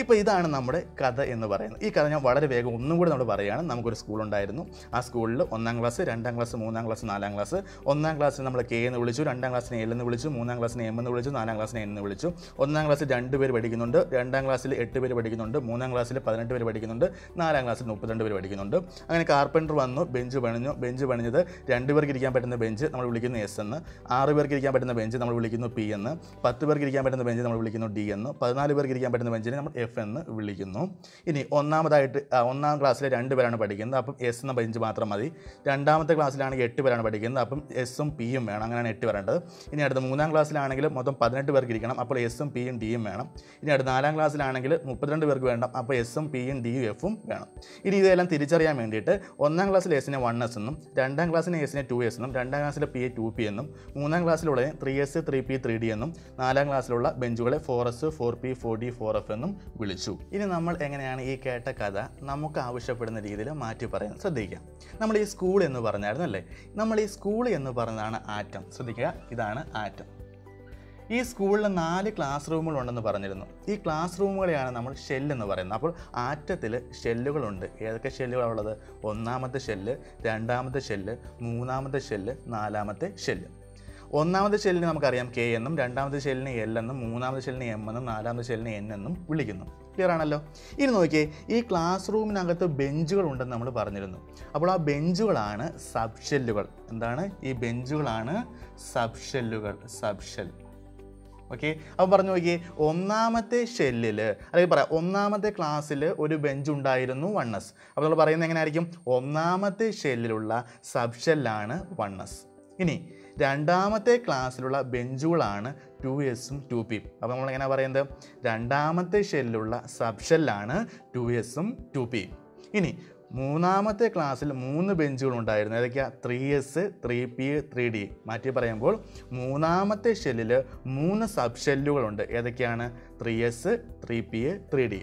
ഇപ്പോൾ ഇതാണ് നമ്മുടെ കഥ എന്ന് പറയുന്നത്. ഈ കഥ ഞാൻ വളരെ വേഗം ഒന്നും കൂടി നമ്മൾ പറയുകയാണ്. നമുക്കൊരു സ്കൂളുണ്ടായിരുന്നു. ആ സ്കൂളിൽ ഒന്നാം ക്ലാസ്, രണ്ടാം ക്ലാസ്, മൂന്നാം ക്ലാസ്, നാലാം ക്ലാസ്. ഒന്നാം ക്ലാസ്സിൽ നമ്മൾ കെ എന്ന് വിളിച്ചു, രണ്ടാം ക്ലാസ്സിന് എൽ എന്ന് വിളിച്ചു, മൂന്നാം ക്ലാസ്സിന് എം എന്ന് വിളിച്ചു, നാലാം ക്ലാസ്സിന് എൻ എന്ന് വിളിച്ചു. ഒന്നാം ക്ലാസ്സിൽ രണ്ട് പേര് പഠിക്കുന്നുണ്ട്, രണ്ടാം ക്ലാസ്സിൽ എട്ട് പേര് പഠിക്കുന്നുണ്ട്, മൂന്നാം ക്ലാസ്സിൽ പതിനെട്ട് പേര് പഠിക്കുന്നുണ്ട്, നാലാം ക്ലാസ്സിൽ മുപ്പത്തിരണ്ട് പേര് പഠിക്കുന്നുണ്ട്. അങ്ങനെ കാർപ്പൻ്റർ വന്നു, ബെഞ്ച് പണിഞ്ഞു. ബെഞ്ച് പണിഞ്ഞത് രണ്ട് പേർക്ക് ഇരിക്കാൻ പറ്റുന്ന ബെഞ്ച് നമ്മൾ വിളിക്കുന്നു എസ് എന്ന്, ആറ് പേർക്ക് ഇരിക്കാൻ പറ്റുന്ന ബെഞ്ച് നമ്മൾ വിളിക്കുന്നു പി എന്ന്, പത്ത് പേർക്ക് ഇരിക്കാൻ പറ്റുന്ന ബെഞ്ച് നമ്മൾ വിളിക്കുന്നു ഡി എന്ന്, പതിനാല് പേർക്ക് ഇരിക്കാൻ പറ്റുന്ന ബെഞ്ചിനെ നമ്മൾ എഫ് എന്ന് വിളിക്കുന്നു. ഇനി ഒന്നാമതായിട്ട് ഒന്നാം ക്ലാസ്സിൽ രണ്ട് പേരാണ് പഠിക്കുന്നത്, അപ്പം എസ് എന്ന ബെഞ്ച് മാത്രം മതി. രണ്ടാമത്തെ ക്ലാസ്സിലാണെങ്കിൽ എട്ട് പേരാണ് പഠിക്കുന്നത്, അപ്പം എസ്സും പിയും വേണം, അങ്ങനെയാണ് എട്ട് വരേണ്ടത്. ഇനി അടുത്ത മൂന്നാം ക്ലാസ്സിലാണെങ്കിൽ മൊത്തം പതിനെട്ട് പേർക്ക് ഇരിക്കണം, അപ്പോൾ എസ്സും പിയും ഡിയും വേണം. ഇനി അടുത്ത നാലാം ക്ലാസ്സിലാണെങ്കിൽ മുപ്പത്തിരണ്ട് പേർക്ക് വേണം, അപ്പോൾ എസ്സും പിയും ഡിയും എഫും വേണം. ഇനി ഇതെല്ലാം തിരിച്ചറിയാൻ വേണ്ടിയിട്ട് ഒന്നാം ക്ലാസ്സിലെ എസിനെ വൺ എസ് എന്നും, രണ്ടാം ക്ലാസ്സിലെ എസിനെ ടു എസ് എന്നും, രണ്ടാം ക്ലാസ്സിലെ പിയെ ടു പി എന്നും, മൂന്നാം ക്ലാസ്സിലുള്ള three S three P three D എന്നും, നാലാം ക്ലാസ്സിലുള്ള ബെഞ്ചുകളെ four S four P four D four F എന്നും വിളിച്ചു. ഇനി നമ്മൾ എങ്ങനെയാണ് ഈ കേട്ട കഥ നമുക്ക് ആവശ്യപ്പെടുന്ന രീതിയിൽ മാറ്റി പറയാൻ ശ്രദ്ധിക്കാം. നമ്മൾ ഈ സ്കൂൾ എന്ന് പറഞ്ഞായിരുന്നു അല്ലേ, നമ്മൾ ഈ സ്കൂൾ എന്ന് പറഞ്ഞതാണ് ആറ്റം. ശ്രദ്ധിക്കുക, ഇതാണ് ആറ്റം. ഈ സ്കൂളിൽ നാല് ക്ലാസ് റൂമുകളുണ്ടെന്ന് പറഞ്ഞിരുന്നു. ഈ ക്ലാസ് റൂമുകളെയാണ് നമ്മൾ ഷെല്ലെന്ന് പറയുന്നത്. അപ്പോൾ ആറ്റത്തിൽ ഷെല്ലുകളുണ്ട്. ഏതൊക്കെ ഷെല്ലുകളാണ് ഉള്ളത്? ഒന്നാമത്തെ ഷെല്ല്, രണ്ടാമത്തെ ഷെല്ല്, മൂന്നാമത്തെ ഷെല്ല്, നാലാമത്തെ ഷെല്ല്. ഒന്നാമത്തെ ഷെല്ലിന് നമുക്കറിയാം കെ എന്നും, രണ്ടാമത്തെ ഷെല്ലിന് എൽ എന്നും, മൂന്നാമത്തെ ഷെല്ലിന് എം എന്നും, നാലാമത്തെ ഷെല്ലിന് എൻ എന്നും വിളിക്കുന്നു. ക്ലിയർ ആണല്ലോ? ഇനി നോക്കിയേ, ഈ ക്ലാസ് റൂമിനകത്ത് ബെഞ്ചുകളുണ്ടെന്ന് നമ്മൾ പറഞ്ഞിരുന്നു. അപ്പോൾ ആ ബെഞ്ചുകളാണ് സബ് ഷെല്ലുകൾ. എന്താണ് ഈ ബെഞ്ചുകളാണ്? സബ് ഷെല്ലുകൾ, സബ് ഷെൽ. ഓക്കെ, അപ്പോൾ പറഞ്ഞു നോക്കിയേ, ഒന്നാമത്തെ ഷെല്ലിൽ അല്ലെങ്കിൽ പറയാം ഒന്നാമത്തെ ക്ലാസ്സിൽ ഒരു ബെഞ്ച് ഉണ്ടായിരുന്നു വൺ എസ്. അപ്പോൾ നമ്മൾ പറയുന്നത് എങ്ങനെ ആയിരിക്കും? ഒന്നാമത്തെ ഷെല്ലിലുള്ള സബ് ഷെല്ലാണ് വൺ എസ്. ഇനി രണ്ടാമത്തെ ക്ലാസ്സിലുള്ള ബെഞ്ചുകളാണ് ടു എസും ടു പിയും. അപ്പോൾ നമ്മളെങ്ങനെ പറയുന്നത്? രണ്ടാമത്തെ ഷെല്ലിലുള്ള സബ് ഷെല്ലാണ് ടു എസും ടു പിയും. ഇനി മൂന്നാമത്തെ ക്ലാസ്സിൽ മൂന്ന് ബെഞ്ചുകളുണ്ടായിരുന്നു. ഏതൊക്കെയാണ്? Three S three P three D. മാറ്റി പറയുമ്പോൾ മൂന്നാമത്തെ ഷെല്ലിൽ മൂന്ന് സബ് ഷെല്ലുകളുണ്ട്. ഏതൊക്കെയാണ്? Three S three P three D.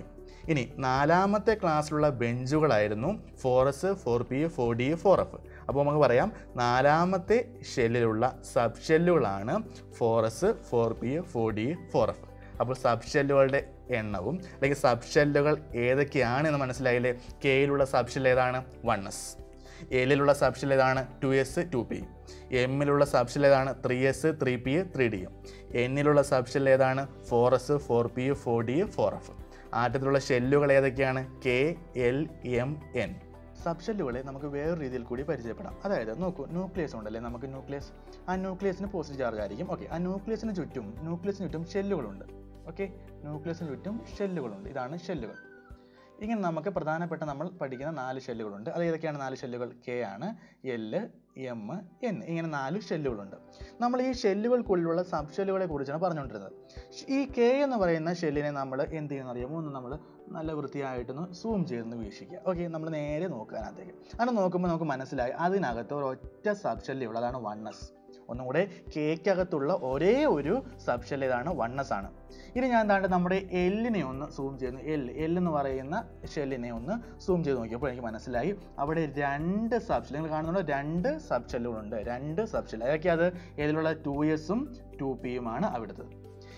ഇനി നാലാമത്തെ ക്ലാസ്സിലുള്ള ബെഞ്ചുകളായിരുന്നു four S four P four D four F. അപ്പോൾ നമുക്ക് പറയാം നാലാമത്തെ ഷെല്ലിലുള്ള സബ് ഷെല്ലുകളാണ് four S four P four D four F. അപ്പോൾ സബ് ഷെല്ലുകളുടെ എണ്ണവും അല്ലെങ്കിൽ സബ് ഷെല്ലുകൾ ഏതൊക്കെയാണെന്ന് മനസ്സിലായില്ലേ? കെയിലുള്ള സബ് ഷെല്ല് ഏതാണ്? One S. എല്ലിലുള്ള സബ് ഷെല്ല് ഏതാണ്? Two S two P. എമ്മിലുള്ള സബ് ഷെല്ല് ഏതാണ്? Three S three P three D. എന്നിലുള്ള സബ് ഷെല്ല് ഏതാണ്? Four S four P four D four F. ആറ്റത്തിലുള്ള ഷെല്ലുകൾ ഏതൊക്കെയാണ്? K L M N. Sub ഷെല്ലുകളെ നമുക്ക് വേറൊരു രീതിയിൽ കൂടി പരിചയപ്പെടാം. അതായത് നോക്കൂ, ന്യൂക്ലിയസ് ഉണ്ടല്ലേ, നമുക്ക് ന്യൂക്ലിയസ്, ആ ന്യൂക്ലിയസിന് പോസിറ്റീവ് ചാർജ് ആയിരിക്കും. ഓക്കെ, ആ ന്യൂക്ലിയസിന് ചുറ്റും ന്യൂക്ലിയസിന് ചുറ്റും ഷെല്ലുകളുണ്ട്. ഓക്കെ, ന്യൂക്ലിയസിന് ചുറ്റും ഷെല്ലുകളുണ്ട്. ഇതാണ് ഷെല്ലുകൾ. ഇങ്ങനെ നമുക്ക് പ്രധാനപ്പെട്ട നമ്മൾ പഠിക്കുന്ന നാല് ഷെല്ലുകളുണ്ട്. അത് ഏതൊക്കെയാണ് നാല് ഷെല്ലുകൾ? കെ ആണ്, എൽ, എം, എൻ, ഇങ്ങനെ നാല് ഷെല്ലുകളുണ്ട്. നമ്മൾ ഈ ഷെല്ലുകൾക്കുള്ളിലുള്ള സബ് ഷെല്ലുകളെ കുറിച്ചാണ് പറഞ്ഞുകൊണ്ടിരുന്നത്. ഈ കെ എന്ന് പറയുന്ന ഷെല്ലിനെ നമ്മൾ എന്ത് ചെയ്യുന്ന അറിയാമോ? ഒന്ന് നമ്മൾ നല്ല വൃത്തിയായിട്ടൊന്ന് സൂം ചെയ്തൊന്ന് വീക്ഷിക്കുക. ഓക്കെ, നമ്മൾ നേരെ നോക്കുക അതിനകത്തേക്ക്. അങ്ങനെ നോക്കുമ്പോൾ നമുക്ക് മനസ്സിലായി അതിനകത്ത് ഒരൊറ്റ സബ് ഷെല്ലുള്ളത്, അതാണ് വൺ എസ്. ഒന്നുകൂടെ കേക്കകത്തുള്ള ഒരേ ഒരു സബ്ഷെൽ ഏതാണ്? വണ്ണസ് ആണ്. ഇനി ഞാൻ എന്താണ്ട് നമ്മുടെ എല്ലിനെ ഒന്ന് സൂം ചെയ്യുന്നു. എൽ എല്ലെന്ന് പറയുന്ന ഷെല്ലിനെ ഒന്ന് സൂം ചെയ്ത് നോക്കിയപ്പോൾ എനിക്ക് മനസ്സിലായി അവിടെ രണ്ട് സബ്ഷെൽ, നിങ്ങൾ കാണുന്നുള്ള രണ്ട് സബ്ഷെല്ലുകളുണ്ട്. രണ്ട് സബ്ഷെൽ അതൊക്കെ അത് ഏതിലുള്ള? ടു എസും ടു പിയുമാണ് അവിടുത്തെ.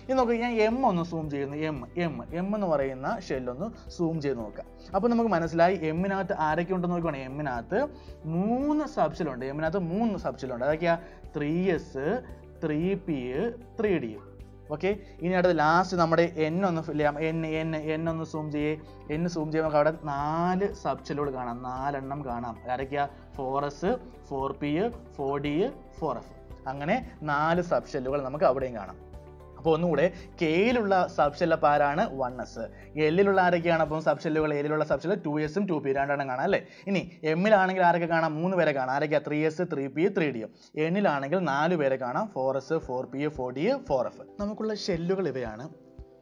ഇത് നോക്കുക, ഞാൻ എം ഒന്ന് സൂം ചെയ്യുന്നു. എം എം എം എന്ന് പറയുന്ന ഷെല്ലൊന്ന് സൂം ചെയ്ത് നോക്കുക. അപ്പോൾ നമുക്ക് മനസ്സിലായി എമ്മിനകത്ത് ആരൊക്കെ ഉണ്ടെന്ന് നോക്കുകയാണ്. എമ്മിനകത്ത് മൂന്ന് സബ്ഷെല്ലുണ്ട്. എമ്മിനകത്ത് മൂന്ന് സബ്ഷെല്ലുണ്ട്. അതൊക്കെയാ three S, three P, three D. Okay, ഇനി അടുത്ത് ലാസ്റ്റ് നമ്മുടെ എൻ ഒന്ന് ഫില്ല് ചെയ്യാം. എൻ എൻ എൻ ഒന്ന് സൂം ചെയ്യേ. എൻ സൂം ചെയ്യുമ്പോൾ അവിടെ നാല് സബ്ഷെല്ലുകൾ കാണാം, നാലെണ്ണം കാണാം. ആരൊക്കെയാ? Four S, four P, four D, four F. അങ്ങനെ നാല് സബ്ഷെല്ലുകൾ നമുക്ക് അവിടെയും കാണാം. അപ്പോൾ ഒന്നുകൂടെ കെയിലുള്ള സബ്ഷെല്ല് അപ്പോൾ ആരാണ്? One S. എല്ലിലുള്ള ആരൊക്കെയാണ് അപ്പം സബ്ഷെല്ലുകൾ? എല്ലിലുള്ള സബ്ഷെല്ല് ടു എസും ടു പി, രണ്ടെണ്ണം കാണാം അല്ലേ. ഇനി എമ്മിലാണെങ്കിൽ ആരൊക്കെ കാണാം? മൂന്ന് പേരെ കാണാം. ആരൊക്കെയാണ്? Three S, three P, three D. എന്നിലാണെങ്കിൽ നാല് പേരെ കാണാം. Four S, four P, four D, four F. നമുക്കുള്ള ഷെല്ലുകൾ ഇവയാണ്: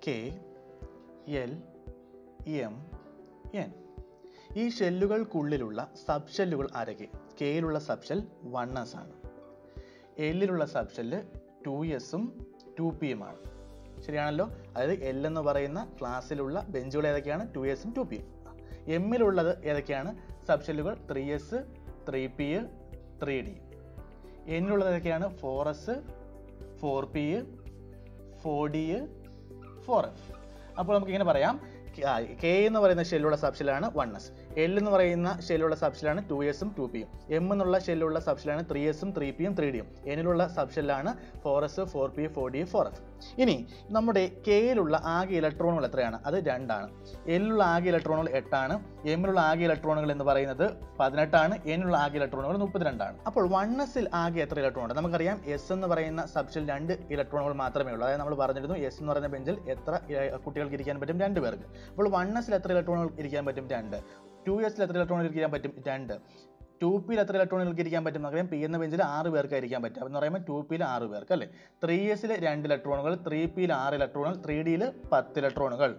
കെ, എൽ, എം, എൻ. ഈ ഷെല്ലുകൾക്കുള്ളിലുള്ള സബ്ഷെല്ലുകൾ ആരൊക്കെ? കെയിലുള്ള സബ്ഷെൽ വൺ എസ് ആണ്. എല്ലിലുള്ള സബ്ഷെല്ല് ടു എസും ടു പിയും ആണ്. ശരിയാണല്ലോ. അതായത് എൽ എന്ന് പറയുന്ന ക്ലാസ്സിലുള്ള ബെഞ്ചുകൾ ഏതൊക്കെയാണ്? ടു എസും ടു പിയും. എമ്മിലുള്ളത് ഏതൊക്കെയാണ്? സബ്ഷെല്ലുകൾ three S, three P, three D. എന്നിലുള്ളത് ഏതൊക്കെയാണ്? Four S, four P, four D, four F. അപ്പോൾ നമുക്കിങ്ങനെ പറയാം, കെ എന്ന് പറയുന്ന ഷെല്ലുള്ള സബ്ഷെല്ലാണ് വൺ എസ്. എൽ എന്ന് പറയുന്ന ഷെല്ലുള്ള സബ്ഷെല്ലാണ് ടു എസും ടു പിയും. എം എന്നുള്ള ഷെല്ലുള്ള സബ്ഷെല്ലാണ് ത്രീ എസും ത്രീ പിയും ത്രീ ഡിയും. എന്നിലുള്ള സബ്ഷെല്ലാണ് four S, four P, four D, four F. ഇനി നമ്മുടെ കെയിലുള്ള ആകെ ഇലക്ട്രോണുകൾ എത്രയാണ്? അത് രണ്ടാണ്. എല്ലുള്ള ആകെ ഇലക്ട്രോണുകൾ എട്ടാണ്. എമ്മിലുള്ള ആകെ ഇലക്ട്രോണുകൾ എന്ന് പറയുന്നത് പതിനെട്ടാണ്. എന്നുള്ള ആകെ ഇലക്ട്രോണുകൾ മുപ്പത്തിരണ്ടാണ്. അപ്പോൾ വൺ എസിൽ ആകെ എത്ര ഇലക്ട്രോൺ ഉണ്ട്? നമുക്കറിയാം എസ് എന്ന് പറയുന്ന സബ്ഷെൽ രണ്ട് ഇലക്ട്രോണുകൾ മാത്രമേ ഉള്ളൂ. അതായത് നമ്മൾ പറഞ്ഞിരുന്നു എസ് എന്ന് പറയുന്ന ബെഞ്ചിൽ എത്ര കുട്ടികൾക്ക് ഇരിക്കാൻ പറ്റും? രണ്ട് പേർക്ക്. അപ്പോൾ വൺ എസിൽ എത്ര ഇലക്ട്രോണുകൾ ഇരിക്കാൻ പറ്റും? രണ്ട്. ടു എസിൽ എത്ര ഇലക്ട്രോണുകൾ ഇരിക്കാൻ പറ്റും? രണ്ട്. ടു പിയിൽ എത്ര ഇലക്ട്രോണുകൾക്ക് ഇരിക്കാൻ പറ്റും? നമുക്കറിയാം പി എന്ന ബെഞ്ചിൽ ആറ് പേർക്കായിരിക്കാൻ പറ്റും. അപ്പം എന്ന് പറയുമ്പോൾ ടു പിയിൽ ആറ് പേർക്ക് അല്ലേ. ത്രീ എസിൽ രണ്ട് ഇലക്ട്രോണുകൾ, ത്രീ പിയിൽ ആറ് ഇലക്ട്രോണുകൾ, ത്രീ ഡിയിൽ പത്ത് ഇലക്ട്രോണുകൾ,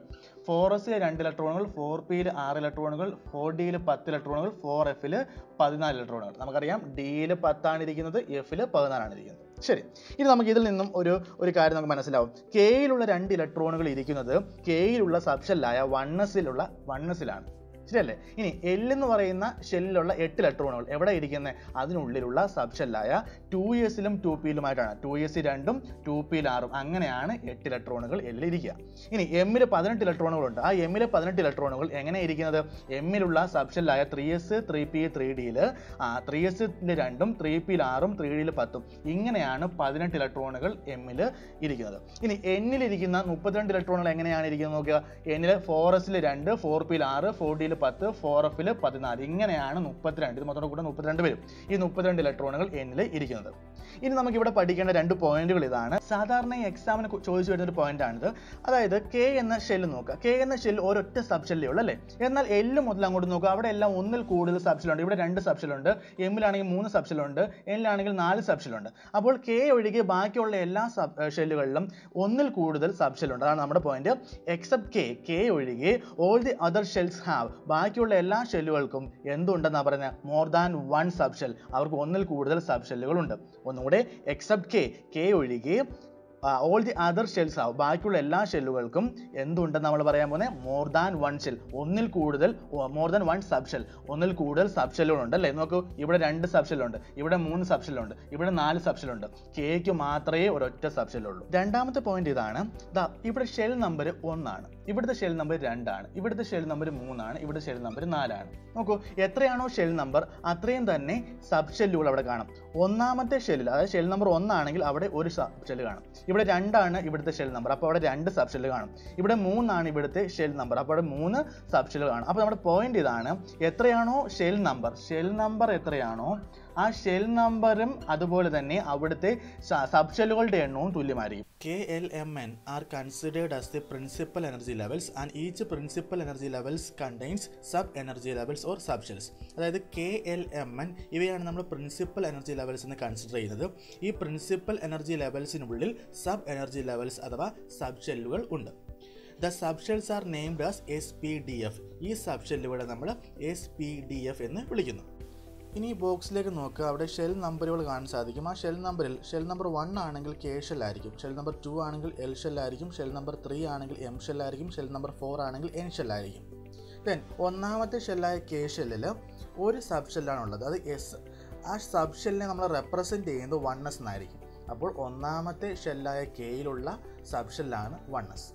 ഫോർ എസിൽ രണ്ട് ഇലക്ട്രോണുകൾ, ഫോർ പിയിൽ ആറ് ഇലക്ട്രോണുകൾ, ഫോർ ഡിയിൽ പത്ത് ഇലക്ട്രോണുകൾ, ഫോർ എഫിൽ പതിനാല് ഇലക്ട്രോണുകൾ. നമുക്കറിയാം ഡിയിൽ പത്താണ് ഇരിക്കുന്നത്, എഫിൽ പതിനാലാണ് ഇരിക്കുന്നത്. ശരി, ഇനി നമുക്ക് ഇതിൽ നിന്നും ഒരു ഒരു കാര്യം നമുക്ക് മനസ്സിലാവും. കെയിലുള്ള രണ്ട് ഇലക്ട്രോണുകൾ ഇരിക്കുന്നത് കെയിലുള്ള സബ്ഷെല്ലായ വണ്ണസിലുള്ള വണ്ണസിലാണ്. ശരിയല്ലേ. ഇനി എൽ എന്ന് പറയുന്ന ഷെല്ലിലുള്ള എട്ട് ഇലക്ട്രോണുകൾ എവിടെ ഇരിക്കുന്നത്? അതിനുള്ളിലുള്ള സബ്ഷെല്ലായ ടു എസിലും ടു പിയിലുമായിട്ടാണ്. ടു എസ് രണ്ടും ടു പിയിൽ ആറും. അങ്ങനെയാണ് എട്ട് ഇലക്ട്രോണുകൾ എല്ലിരിക്കുക. ഇനി എമ്മിൽ പതിനെട്ട് ഇലക്ട്രോണുകളുണ്ട്. ആ എമ്മിൽ പതിനെട്ട് ഇലക്ട്രോണുകൾ എങ്ങനെ ഇരിക്കുന്നത്? എമ്മിലുള്ള സബ്ഷെല്ലായ three S, three P, three ഡിയിൽ ത്രീ എസിൽ രണ്ടും, ത്രീ പിയിൽ ആറും, ത്രീ ഡിയിൽ പത്തും. ഇങ്ങനെയാണ് പതിനെട്ട് ഇലക്ട്രോണുകൾ എമ്മിൽ ഇരിക്കുന്നത്. ഇനി എന്നിലിരിക്കുന്ന മുപ്പത്തിരണ്ട് ഇലക്ട്രോണുകൾ എങ്ങനെയാണ് ഇരിക്കുന്നത് നോക്കുക. എന്നിൽ ഫോർ എസിൽ രണ്ട്, ഫോർ പിയിൽ ആറ്, ഫോർ ഡിയിൽ പത്ത്, ഫോർ എഫില് പതിനാല്. ഇങ്ങനെയാണ് മുപ്പത്തിരണ്ട്, ഇത് മൊത്തം കൂടെ മുപ്പത്തിരണ്ട് പേരും ഈ മുപ്പത്തിരണ്ട് ഇലക്ട്രോണുകൾ എന്നിൽ ഇരിക്കുന്നത്. ഇനി നമുക്ക് ഇവിടെ പഠിക്കേണ്ട രണ്ട് പോയിന്റുകൾ ഇതാണ്. സാധാരണ എക്സാമിന് ചോദിച്ചു വരുന്ന ഒരു പോയിന്റ് ആണിത്. അതായത് കെ എന്ന ഷെല്ല് നോക്കുക. കെ എന്ന ഷെല്ല് ഒരൊറ്റ സബ്ഷെല്ലേ ഉള്ളൂ അല്ലേ. എന്നാൽ എല്ല് മുതൽ അങ്ങോട്ട് നോക്കുക, അവിടെ എല്ലാം ഒന്നിൽ കൂടുതൽ സബ്ഷെല്ലുണ്ട്. ഇവിടെ രണ്ട് സബ്ഷെല്ലുണ്ട്, എമ്മിലാണെങ്കിൽ മൂന്ന് സബ്ഷെല്ലുണ്ട്, എന്നിലാണെങ്കിൽ നാല് സബ്ഷെല്ലുണ്ട്. അപ്പോൾ കെ ഒഴികെ ബാക്കിയുള്ള എല്ലാ സബ് ഷെല്ലുകളിലും ഒന്നിൽ കൂടുതൽ സബ്ഷെല്ലുണ്ട്. അതാണ് നമ്മുടെ പോയിന്റ്. എക്സെപ്റ്റ് കെ, കെ ഒഴികെ all the other shells have, ബാക്കിയുള്ള എല്ലാ ഷെല്ലുകൾക്കും എന്തുണ്ടെന്നാണ് പറഞ്ഞത്? മോർ ദാൻ വൺ സബ്ഷെൽ, അവർക്ക് ഒന്നിൽ കൂടുതൽ സബ്ഷെല്ലുകളുണ്ട്. ഒന്നുകൂടെ, എക്സെപ്റ്റ് കെ, കെ ഒഴികെ ഓൾ ദി അതർ ഷെൽസ് ആവും, ബാക്കിയുള്ള എല്ലാ ഷെല്ലുകൾക്കും എന്തുണ്ടെന്ന് നമ്മൾ പറയാൻ പോകുന്നത്? മോർ ദാൻ വൺ ഷെൽ, ഒന്നിൽ കൂടുതൽ, മോർ ദാൻ വൺ സബ്ഷെൽ, ഒന്നിൽ കൂടുതൽ സബ്ഷെല്ലുകളുണ്ട് അല്ലേ. നോക്കൂ, ഇവിടെ രണ്ട് സബ്ഷെല്ലുണ്ട്, ഇവിടെ മൂന്ന് സബ്ഷെല്ലുണ്ട്, ഇവിടെ നാല് സബ്ഷെല്ലുണ്ട്. കെയ്ക്ക് മാത്രമേ ഒരൊറ്റ സബ്ഷെല്ലുള്ളൂ. രണ്ടാമത്തെ പോയിന്റ് ഇതാണ്. ദാ ഇവിടെ ഷെൽ നമ്പർ ഒന്നാണ്, ഇവിടുത്തെ ഷെൽ നമ്പർ രണ്ടാണ്, ഇവിടുത്തെ ഷെൽ നമ്പർ മൂന്നാണ്, ഇവിടുത്തെ ഷെൽ നമ്പർ നാലാണ്. നോക്കൂ, എത്രയാണോ ഷെൽ നമ്പർ അത്രയും തന്നെ സബ്ഷെല്ലുകൾ അവിടെ കാണും. ഒന്നാമത്തെ ഷെല്ലിൽ, അതായത് ഷെൽ നമ്പർ ഒന്നാണെങ്കിൽ അവിടെ ഒരു സബ്ഷെല്ല് കാണും. ഇവിടെ രണ്ടാണ് ഇവിടുത്തെ ഷെൽ നമ്പർ, അപ്പോൾ അവിടെ രണ്ട് സബ്ഷെല്ല് കാണും. ഇവിടെ മൂന്നാണ് ഇവിടുത്തെ ഷെൽ നമ്പർ, അപ്പോൾ അവിടെ മൂന്ന് സബ്ഷെല്ല് കാണും. അപ്പോൾ നമ്മുടെ പോയിന്റ് ഇതാണ്, എത്രയാണോ ഷെൽ നമ്പർ, ഷെൽ നമ്പർ എത്രയാണോ ആ ഷെൽ നമ്പറും അതുപോലെ തന്നെ അവിടുത്തെ സബ്ഷെല്ലുകളുടെ എണ്ണവും തുല്യമായിരിക്കും. K, L, M, N are considered as the principal energy levels and each principal energy levels contains sub energy levels or subshells. അതായത് കെ, എൽ, എം, എൻ ഇവയാണ് നമ്മൾ പ്രിൻസിപ്പൽ എനർജി ലെവൽസ് എന്ന് കൺസിഡർ ചെയ്യുന്നത്. ഈ പ്രിൻസിപ്പൽ എനർജി ലെവൽസിനുള്ളിൽ സബ് എനർജി ലെവൽസ് അഥവാ സബ്ഷെല്ലുകൾ ഉണ്ട്. The subshells are named as S P D F. ഈ സബ്ഷെല്ലുകളെ നമ്മൾ എസ് പി ഡി എഫ് എന്ന് വിളിക്കുന്നു. ഇനി ഈ ബോക്സിലേക്ക് നോക്കുക, അവിടെ ഷെൽ നമ്പറുകൾ കാണാൻ സാധിക്കും. ആ ഷെൽ നമ്പറിൽ ഷെൽ നമ്പർ വൺ ആണെങ്കിൽ കെ ഷെൽ ആയിരിക്കും, ഷെൽ നമ്പർ ടു ആണെങ്കിൽ എൽ ഷെൽ ആയിരിക്കും, ഷെൽ നമ്പർ ത്രീ ആണെങ്കിൽ എം ഷെൽ ആയിരിക്കും, ഷെൽ നമ്പർ ഫോർ ആണെങ്കിൽ എൻ ഷെൽ ആയിരിക്കും. ദെൻ ഒന്നാമത്തെ ഷെല്ലായ കെ ഷെല്ലിൽ ഒരു സബ് ഷെല്ലാണുള്ളത്, അത് എസ്. ആ സബ് ഷെല്ലിനെ നമ്മൾ റെപ്രസെൻറ്റ് ചെയ്യുന്നത് വൺ എസ് എന്നായിരിക്കും. അപ്പോൾ ഒന്നാമത്തെ ഷെല്ലായ കെയിലുള്ള സബ് ഷെല്ലാണ് വൺ എസ്.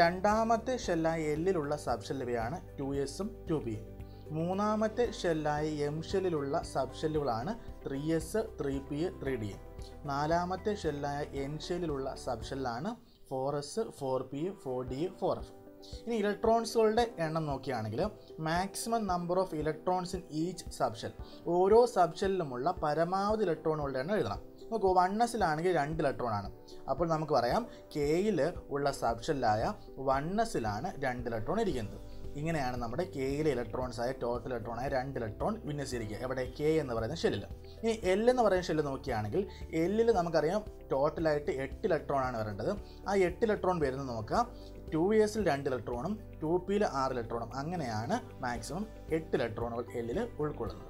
രണ്ടാമത്തെ ഷെല്ലായ എല്ലിലുള്ള സബ് ഷെല്ലുകളാണ് ടു എസും ടു ബിയും. മൂന്നാമത്തെ ഷെല്ലായ എം ഷെല്ലിലുള്ള സബ് ഷെല്ലുകളാണ് three S, three P, three D. നാലാമത്തെ ഷെല്ലായ എൻ ഷെല്ലിലുള്ള സബ് ഷെല്ലാണ് four S, four P, four D, four F. ഇനി ഇലക്ട്രോൺസുകളുടെ എണ്ണം നോക്കുകയാണെങ്കിൽ maximum number of electrons in each sub shell, ഓരോ സബ് ഷെല്ലിലുമുള്ള പരമാവധി ഇലക്ട്രോണുകളുടെ എണ്ണം എഴുതണം. നോക്കൂ, വൺ എസിലാണെങ്കിൽ രണ്ട് ഇലക്ട്രോൺ ആണ്. അപ്പോൾ നമുക്ക് പറയാം കെയിൽ ഉള്ള സബ് ഷെല്ലായ വൺ എസിലാണ് രണ്ട് ഇലക്ട്രോൺ ഇരിക്കുന്നത്. ഇങ്ങനെയാണ് നമ്മുടെ കെയിലെ ഇലക്ട്രോൺസായ ടോട്ടൽ ഇലക്ട്രോണായ രണ്ട് ഇലക്ട്രോൺ വിന്യസിരിക്കുക, എവിടെ കെ എന്ന് പറയുന്ന ഷെല്ലിൽ. ഇനി എൽ എന്ന് പറയുന്ന ഷെല്ല് നോക്കുകയാണെങ്കിൽ എല്ലിൽ നമുക്കറിയാം ടോട്ടലായിട്ട് എട്ട് ഇലക്ട്രോണാണ് വരേണ്ടത്. ആ എട്ട് ഇലക്ട്രോൺ വരുന്നത് നോക്കുക, ടു എസിൽ രണ്ട് ഇലക്ട്രോണും ടു പിയിൽ ആറ് ഇലക്ട്രോണും, അങ്ങനെയാണ് മാക്സിമം എട്ട് ഇലക്ട്രോണുകൾ എല്ലിൽ ഉൾക്കൊള്ളുന്നത്.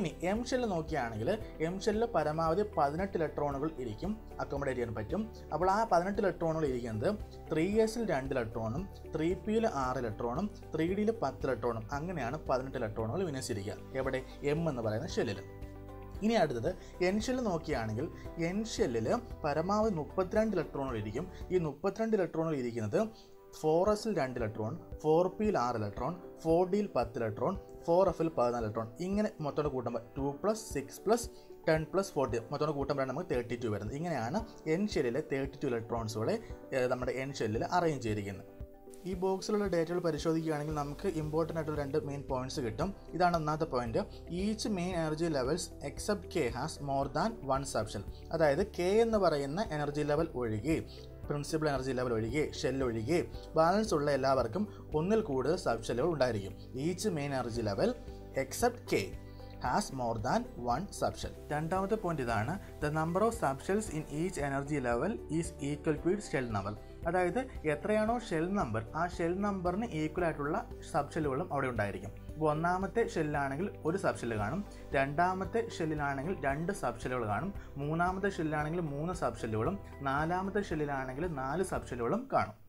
ഇനി എം ഷെല്ല് നോക്കുകയാണെങ്കിൽ എം ഷെല്ലിൽ പരമാവധി പതിനെട്ട് ഇലക്ട്രോണുകൾ ഇരിക്കും, അക്കോമഡേറ്റ് ചെയ്യാൻ പറ്റും. അപ്പോൾ ആ പതിനെട്ട് ഇലക്ട്രോണുകൾ ഇരിക്കുന്നത് ത്രീ എസിൽ രണ്ട് ഇലക്ട്രോണും ത്രീ പിയിൽ ആറ് ഇലക്ട്രോണും ത്രീ ഡിയിൽ പത്ത് ഇലക്ട്രോണും, അങ്ങനെയാണ് പതിനെട്ട് ഇലക്ട്രോണുകൾ വിന്യസിരിക്കുക, എവിടെ എം എന്ന് പറയുന്ന ഷെല്ലിൽ. ഇനി അടുത്തത് എൻ ഷെല്ല് നോക്കുകയാണെങ്കിൽ എൻ ഷെല്ലിൽ പരമാവധി മുപ്പത്തിരണ്ട് ഇലക്ട്രോണുകൾ ഇരിക്കും. ഈ മുപ്പത്തിരണ്ട് ഇലക്ട്രോണുകൾ ഇരിക്കുന്നത് ഫോർ എസിൽ രണ്ട് ഇലക്ട്രോൺ, ഫോർ പിയിൽ ആറ് ഇലക്ട്രോൺ, ഫോർ ഡിയിൽ പത്ത് ഇലക്ട്രോൺ, ഫോർ എഫിൽ പതിനാല് ഇലക്ട്രോൺ, ഇങ്ങനെ മൊത്തം കൂട്ടുമ്പോൾ two plus six plus ten plus forty, മൊത്തം കൂട്ടുമ്പോഴാണ് നമുക്ക് തേർട്ടി ടു വരുന്നത്. ഇങ്ങനെയാണ് എൻ ഷെല്ലിലെ തേർട്ടി ടു ഇലക്ട്രോൺസുകളെ നമ്മുടെ എൻ ഷെല്ലിൽ അറേഞ്ച് ചെയ്തിരിക്കുന്നത്. ഈ ബോക്സിലുള്ള ഡേറ്റകൾ പരിശോധിക്കുകയാണെങ്കിൽ നമുക്ക് ഇമ്പോർട്ടൻ്റ് ആയിട്ടുള്ള രണ്ട് മെയിൻ പോയിന്റ്സ് കിട്ടും. ഇതാണ് ഒന്നാമത്തെ point, each main energy levels except K has more than one sub shell. അതായത് കെ എന്ന് പറയുന്ന എനർജി ലെവൽ ഒഴികെ, പ്രിൻസിപ്പൽ എനർജി ലെവൽ ഒഴികെ, ഷെല്ല് ഒഴികെ ബാലൻസ് ഉള്ള എല്ലാവർക്കും ഒന്നിൽ കൂടുതൽ സബ് ഷെല്ലുകൾ ഉണ്ടായിരിക്കും. Each main energy level except K has more than one sub shell. രണ്ടാമത്തെ പോയിന്റ് ഇതാണ്, the number of sub shells in each energy level is equal to it shell number. അതായത് എത്രയാണോ ഷെൽ നമ്പർ ആ ഷെൽ നമ്പറിന് ഈക്വൽ ആയിട്ടുള്ള സബ് ഷെല്ലുകളും അവിടെ ഉണ്ടായിരിക്കും. ഇപ്പോൾ ഒന്നാമത്തെ ഷെല്ലാണെങ്കിൽ ഒരു സബ് ഷെല്ല് കാണും, രണ്ടാമത്തെ ഷെല്ലിലാണെങ്കിൽ രണ്ട് സബ് ഷെല്ലുകൾ കാണും, മൂന്നാമത്തെ ഷെല്ലിലാണെങ്കിൽ മൂന്ന് സബ് ഷെല്ലുകളും നാലാമത്തെ ഷെല്ലിലാണെങ്കിൽ നാല് സബ് ഷെല്ലുകളും കാണും.